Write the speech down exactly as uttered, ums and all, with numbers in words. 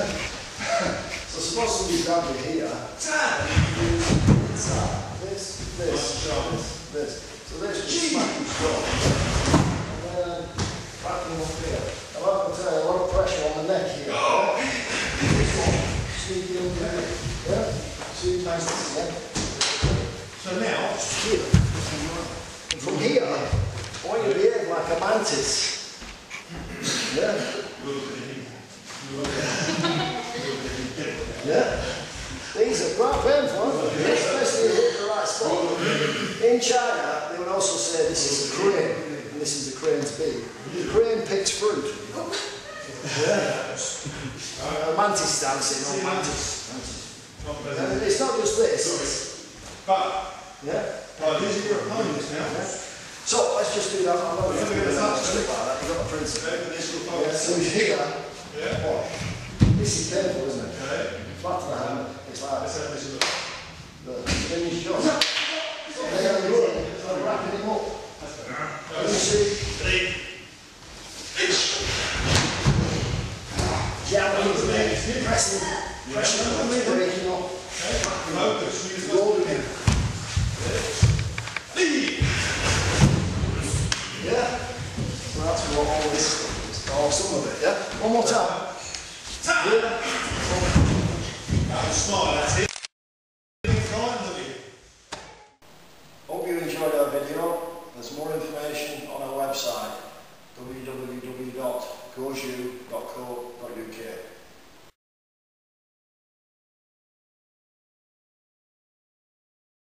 So supposed to be down here, it's uh, this, this, this, this. So there's just smacking strong. And then backing up here. I'm having to tell you, a lot of pressure on the neck here. Oh. Sneaking in there. Yeah? Two times this neck. So now, here. From here, I want you to behave like a mantis. Yeah? Yeah, these are quite painful, aren't they? Especially if you hit the right spot. In China, they would also say this is a crane, and this is a crane's beak. The crane picks fruit. Yeah. A mantis dancing, or mantis. And it's not just this. But, yeah. These are your opponents now. So let's just do that. I'm not going to do that. You've got a principle. Yeah, so here. Yeah. Oh, this is painful, isn't it? Okay. Back to the hand, it's like the finish shot. There you go. It's like wrapping him up. Let me see. Yeah, I'm looking at it. Pressing. Pressing. I'm breaking up. Holding him. Yeah. So that's what all this is. Oh, some of it, yeah? One more time. Tap! Yeah. That was smart, that's it. Hope you enjoyed our video. There's more information on our website, w w w dot goju dot co dot u k.